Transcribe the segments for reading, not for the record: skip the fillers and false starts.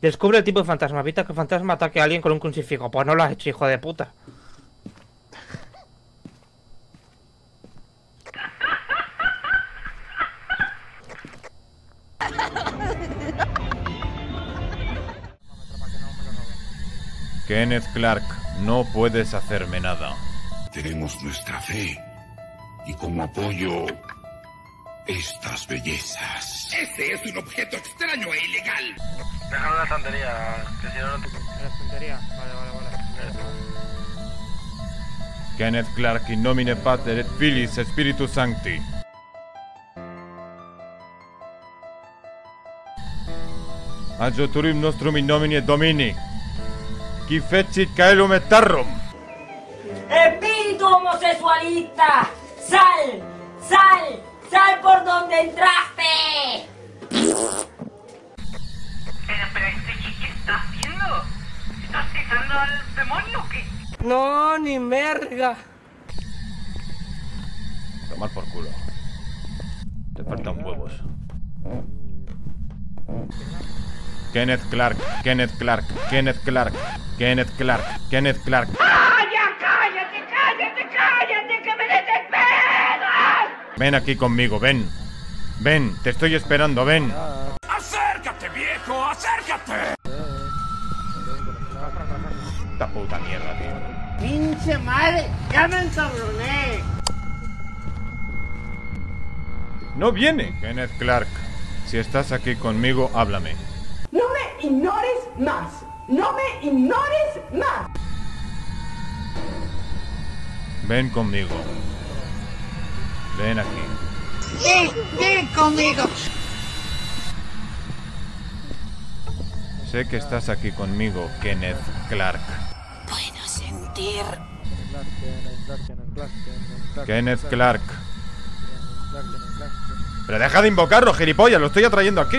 Descubre el tipo de fantasma. Viste que el fantasma ataque a alguien con un crucifijo. Pues no lo has hecho, hijo de puta. Kenneth Clark, no puedes hacerme nada. Tenemos nuestra fe y como apoyo estas bellezas. Ese es un objeto extraño e ilegal. Déjalo en la estantería, que si no, no te... ¿En la estantería? Vale. Kenneth Clark, in nomine Pater et Filii et Spiritus Sancti. Adjutorium nostrum in nomine Domini. Qui fecit caelum et tarrum. Espíritu homosexualista, sal, sal. ¡Sal por donde entraste! Pero ¿qué estás haciendo? ¿Estás citando al demonio o qué? No, ni merga. Tomar por culo. Te faltan huevos. Kenneth Clark, Kenneth Clark, Kenneth Clark, Kenneth Clark, Kenneth Clark. ¡Ah, ya cállate, cállate, cállate, que me desesperas! Ven aquí conmigo, ven. Ven, te estoy esperando, ven. ¡Acércate, viejo! ¡Acércate! Esta puta mierda, tío. ¡Pinche madre! ¡Ya me encabroné! No viene, Kenneth Clark. Si estás aquí conmigo, háblame. ¡No me ignores más! ¡No me ignores más! Ven conmigo. Ven aquí. ¡Sí! ¡Ven conmigo! Sé que estás aquí conmigo, Kenneth Clark. Puedo sentir... Kenneth Clark. ¡Pero deja de invocarlo, gilipollas! ¡Lo estoy atrayendo aquí!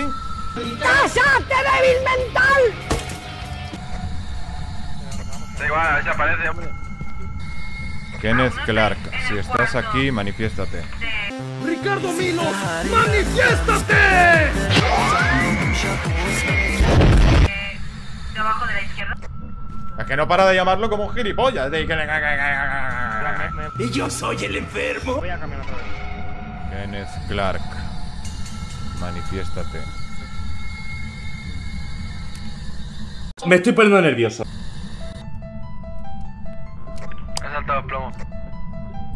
¡Cállate, débil mental! Da igual, ahí se aparece, hombre. Kenneth Clark, si estás aquí, manifiéstate. ¡Ricardo Milo, manifiéstate! ¿Debajo de la izquierda? Es que no para de llamarlo como un gilipollas. ¿Y yo soy el enfermo? Voy a cambiar otra vez. Kenneth Clark, manifiéstate. Me estoy poniendo nervioso. Plomo.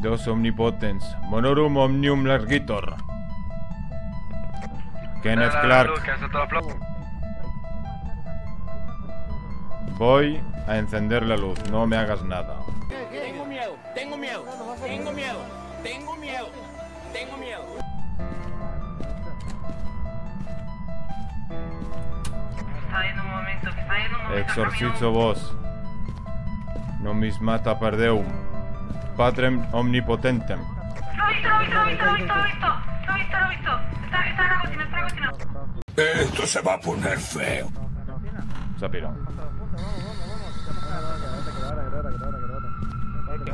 Deus omnipotens, monorum omnium largitor. Kenneth Clark, voy a encender la luz, no me hagas nada. Tengo miedo, tengo miedo, tengo miedo, tengo miedo, tengo miedo. Exorcizo vos. Nomismata perdeum. Patrem omnipotentem. Lo he visto, lo he visto, lo he visto, lo he visto, lo he visto. Lo he visto, lo he visto. Está en la cocina, está en la cocina. Esto se va a poner feo. Se ha pirado.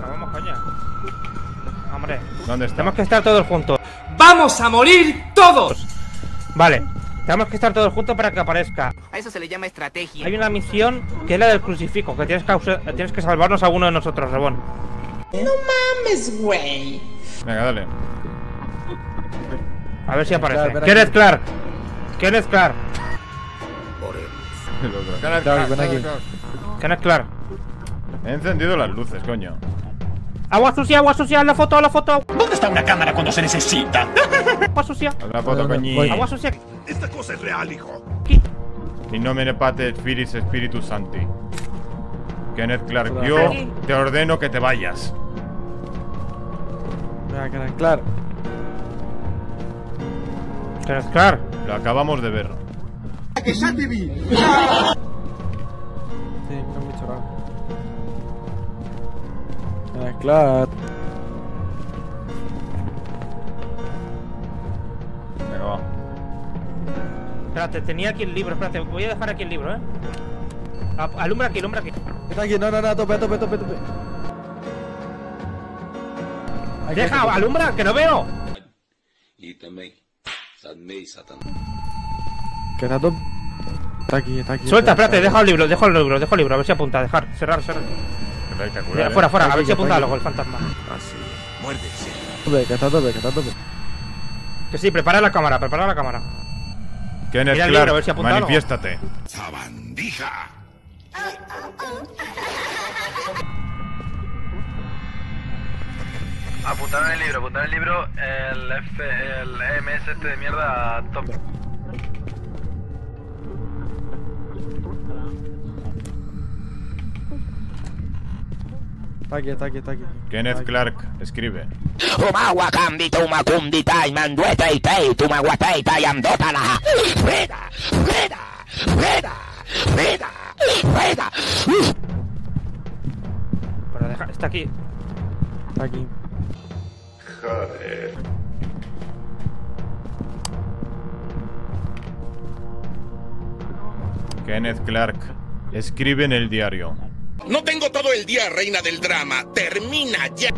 Vamos, coña. Hombre, ¿dónde está? Tenemos que estar todos juntos. ¡Vamos a morir todos! Vale. Tenemos que estar todos juntos para que aparezca. A eso se le llama estrategia. Hay una misión que es la del crucifijo, que tienes que salvarnos a uno de nosotros, Rebón. No mames, güey. Venga, dale. A ver si aparece. Kenneth Clark. Kenneth Clark. Kenneth Clark. Kenneth Clark. He encendido las luces, coño. Agua sucia, la foto, la foto. ¿Dónde está una cámara cuando se necesita? Agua sucia. La foto, coño. Agua sucia. Esta cosa es real, hijo. In nomine Pater et Filii et Spiritus Sancti. Kenneth Clark, yo te ordeno que te vayas. Mira, Kenneth Clark. Kenneth Clark. Lo acabamos de ver. ¡Que ya te vi! Sí, me han dicho raro. Kenneth Clark. Venga, va. Espérate, tenía aquí el libro, espérate, voy a dejar aquí el libro, ¿eh? Alumbra aquí, alumbra aquí. Está aquí, no, no, no, tope, tope, tope, tope. Deja, alumbra, que no veo. Que está top. Está aquí, está aquí. Suelta, espérate, deja el libro, a ver si apunta, dejar, cerrar. Espectacular. Fuera, a ver si apunta algo el fantasma. Así. Muérdese. Que está a tope. Que sí, prepara la cámara. Kenneth Clark, libro, a ver si apunta algo. Manifiéstate. Sabandija. Apuntar en el libro, el MS este de mierda a tope. Está aquí. Kenneth Clark, escribe. Pero deja, está aquí. Joder. Kenneth Clark, escribe en el diario. No tengo todo el día, reina del drama. Termina ya.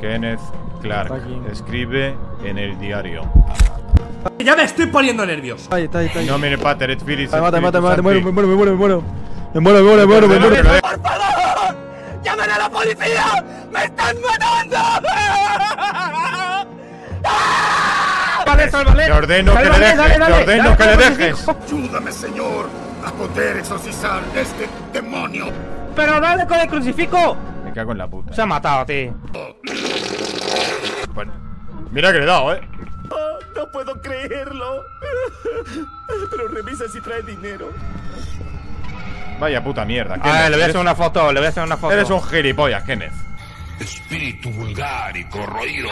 Kenneth Clark, escribe en el diario. Ya me estoy poniendo nervioso. Ahí. No, mire, Pater, et Phillips. Mate, me muero. ¡Por favor! ¡Llamen a la policía! ¡Me están matando! Vale. Te ordeno que le dejes. Ayúdame, señor, a poder exorcizar este demonio. Pero dale con el crucifijo. Me cago en la puta. Se ha matado, tío. Bueno, mira que le he dado, Oh, no puedo creerlo. Pero revisa si trae dinero. Vaya puta mierda. Le voy a hacer una foto, Eres un gilipollas, Kenneth. Espíritu vulgar y corroído.